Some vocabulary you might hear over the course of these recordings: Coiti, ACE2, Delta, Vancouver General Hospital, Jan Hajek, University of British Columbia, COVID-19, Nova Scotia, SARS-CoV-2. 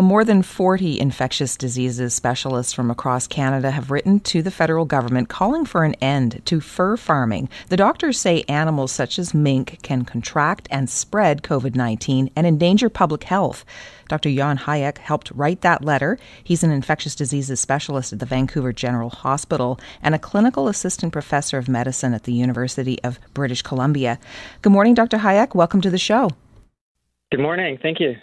More than 40 infectious diseases specialists from across Canada have written to the federal government calling for an end to fur farming. The doctors say animals such as mink can contract and spread COVID-19 and endanger public health. Dr. Jan Hajek helped write that letter. He's an infectious diseases specialist at the Vancouver General Hospital and a clinical assistant professor of medicine at the University of British Columbia. Good morning, Dr. Hajek. Welcome to the show. Good morning. Thank you.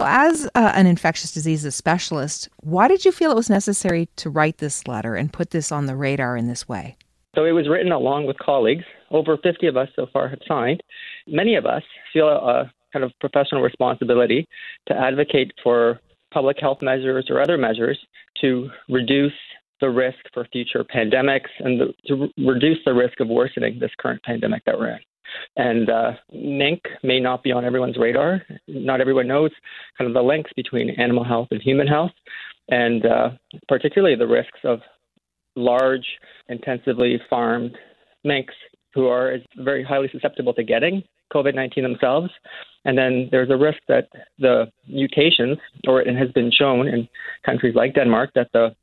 Well, as an infectious diseases specialist, why did you feel it was necessary to write this letter and put this on the radar in this way? So it was written along with colleagues. Over 50 of us so far have signed. Many of us feel a kind of professional responsibility to advocate for public health measures or other measures to reduce the risk for future pandemics and to reduce the risk of worsening this current pandemic that we're in. And mink may not be on everyone's radar. Not everyone knows kind of the links between animal health and human health, and particularly the risks of large, intensively farmed minks who are very highly susceptible to getting COVID-19 themselves. And then there's a risk that the mutations, or it has been shown in countries like Denmark, that the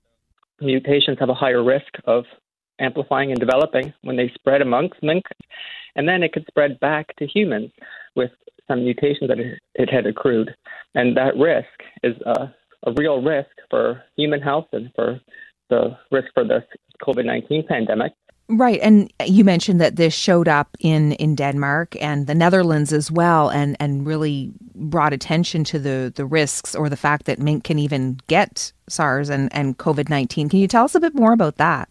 mutations have a higher risk of amplifying and developing when they spread amongst minks. And then it could spread back to humans with some mutations that it had accrued. And that risk is a real risk for human health and for the risk for this COVID-19 pandemic. Right. And you mentioned that this showed up in Denmark and the Netherlands as well, and really brought attention to the risks or the fact that mink can even get SARS and COVID-19. Can you tell us a bit more about that?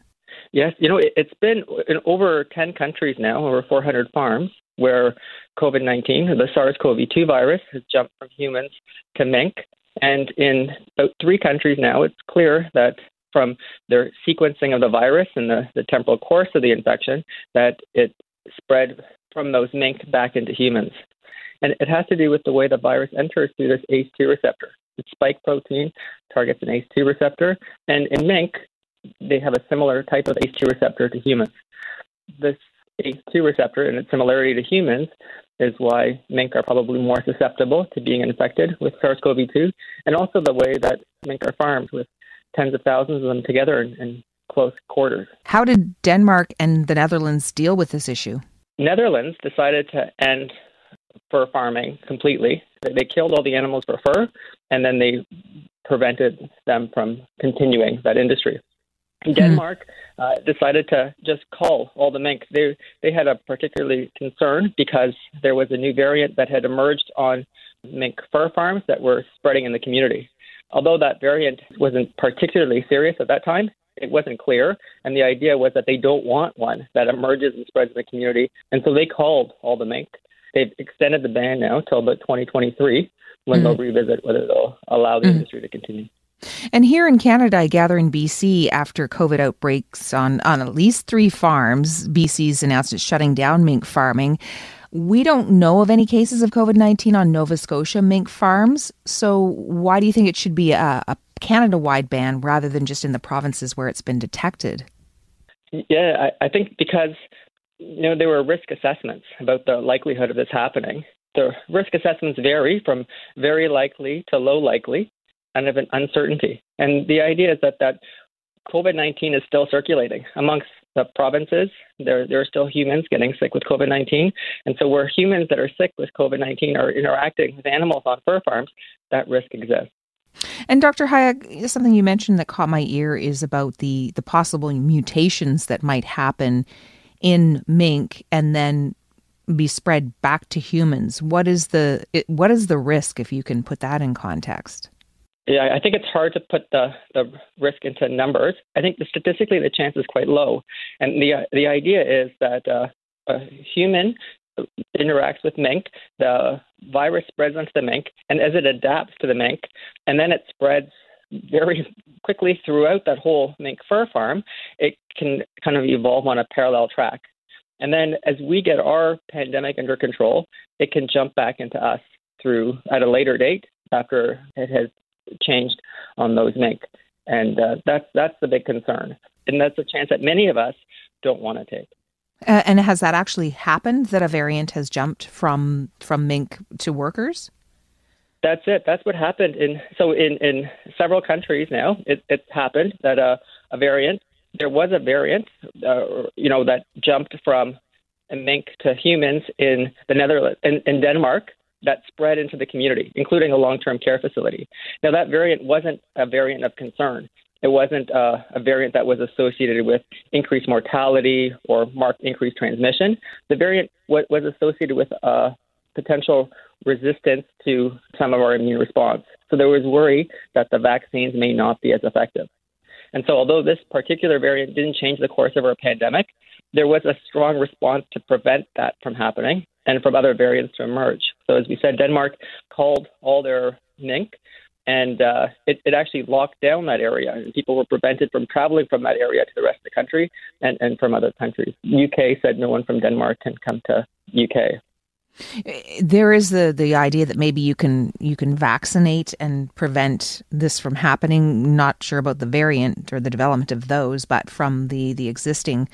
Yes. You know, it's been in over 10 countries now, over 400 farms, where COVID-19, the SARS-CoV-2 virus, has jumped from humans to mink. And in about 3 countries now, it's clear that from their sequencing of the virus and the temporal course of the infection, that it spread from those mink back into humans. And it has to do with the way the virus enters through this ACE2 receptor. Its spike protein targets an ACE2 receptor, and in mink, they have a similar type of ACE2 receptor to humans. This ACE2 receptor and its similarity to humans is why mink are probably more susceptible to being infected with SARS-CoV-2, and also the way that mink are farmed with tens of thousands of them together in close quarters. How did Denmark and the Netherlands deal with this issue? Netherlands decided to end fur farming completely. They killed all the animals for fur, and then they prevented them from continuing that industry. Denmark decided to just cull all the mink. They had a particularly concern because there was a new variant that had emerged on mink fur farms that were spreading in the community. Although that variant wasn't particularly serious at that time, it wasn't clear, and the idea was that they don't want one that emerges and spreads in the community, and so they culled all the mink. They've extended the ban now till about 2023, when they'll revisit whether they'll allow the industry to continue. And here in Canada, I gather in BC, after COVID outbreaks on at least 3 farms, BC's announced it's shutting down mink farming. We don't know of any cases of COVID-19 on Nova Scotia mink farms. So why do you think it should be a Canada-wide ban rather than just in the provinces where it's been detected? Yeah, I think because, you know, there were risk assessments about the likelihood of this happening. The risk assessments vary from very likely to low likely, and of an uncertainty. And the idea is that COVID-19 is still circulating amongst the provinces. There are still humans getting sick with COVID-19. And so where humans that are sick with COVID-19 are interacting with animals on fur farms, that risk exists. And Dr. Hajek, something you mentioned that caught my ear is about the possible mutations that might happen in mink and then be spread back to humans. What is the risk, if you can put that in context? Yeah, I think it's hard to put the risk into numbers. I think statistically the chance is quite low. And the idea is that a human interacts with mink, the virus spreads onto the mink, and as it adapts to the mink, and then it spreads very quickly throughout that whole mink fur farm, it can kind of evolve on a parallel track. And then as we get our pandemic under control, it can jump back into us at a later date after it has changed on those mink. And that's the big concern. And that's a chance that many of us don't want to take. And has that actually happened, that a variant has jumped from mink to workers? that's it. That's what happened. In several countries now, it's happened that a variant, there was a variant, that jumped from mink to humans in the Netherlands, in Denmark, that spread into the community, including a long-term care facility. Now, that variant wasn't a variant of concern. It wasn't a variant that was associated with increased mortality or marked increased transmission. The variant was associated with a potential resistance to some of our immune response. So there was worry that the vaccines may not be as effective. And so although this particular variant didn't change the course of our pandemic, there was a strong response to prevent that from happening and from other variants to emerge. So as we said, Denmark culled all their mink, and it actually locked down that area, and people were prevented from traveling from that area to the rest of the country and from other countries. UK said no one from Denmark can come to UK. There is the idea that maybe you can vaccinate and prevent this from happening. Not sure about the variant or the development of those, but from the existing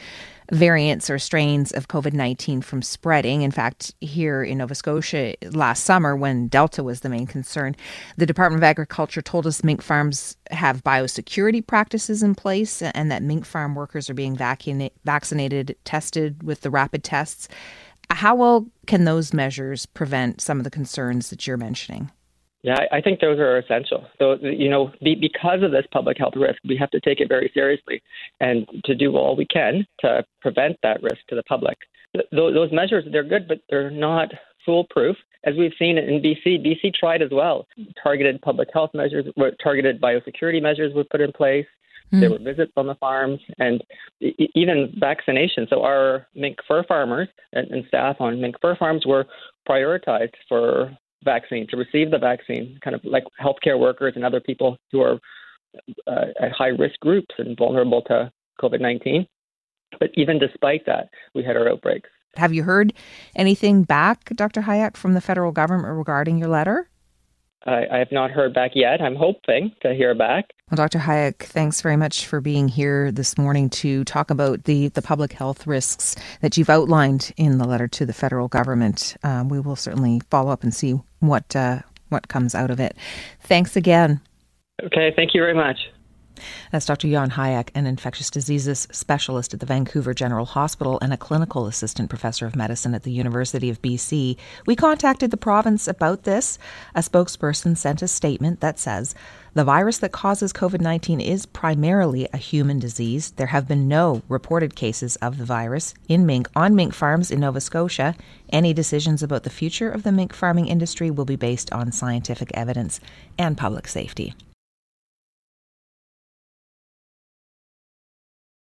variants or strains of COVID-19 from spreading. In fact, here in Nova Scotia last summer, when Delta was the main concern, the Department of Agriculture told us mink farms have biosecurity practices in place and that mink farm workers are being vaccinated, tested with the rapid tests. How well can those measures prevent some of the concerns that you're mentioning? Yeah, I think those are essential. So, because of this public health risk, we have to take it very seriously and to do all we can to prevent that risk to the public. Those measures, they're good, but they're not foolproof. As we've seen in BC, BC tried as well. Targeted public health measures, targeted biosecurity measures were put in place. There were visits on the farms and even vaccination. So our mink fur farmers and staff on mink fur farms were prioritized for vaccine, to receive the vaccine, kind of like healthcare workers and other people who are at high risk groups and vulnerable to COVID-19. But even despite that, we had our outbreaks. Have you heard anything back, Dr. Hajek, from the federal government regarding your letter? I have not heard back yet. I'm hoping to hear back. Well, Dr. Hajek, thanks very much for being here this morning to talk about the public health risks that you've outlined in the letter to the federal government. We will certainly follow up and see what comes out of it. Thanks again. Okay, thank you very much. That's Dr. Jan Hajek, an infectious diseases specialist at the Vancouver General Hospital and a clinical assistant professor of medicine at the University of BC. We contacted the province about this. A spokesperson sent a statement that says, the virus that causes COVID-19 is primarily a human disease. There have been no reported cases of the virus on mink farms in Nova Scotia. Any decisions about the future of the mink farming industry will be based on scientific evidence and public safety.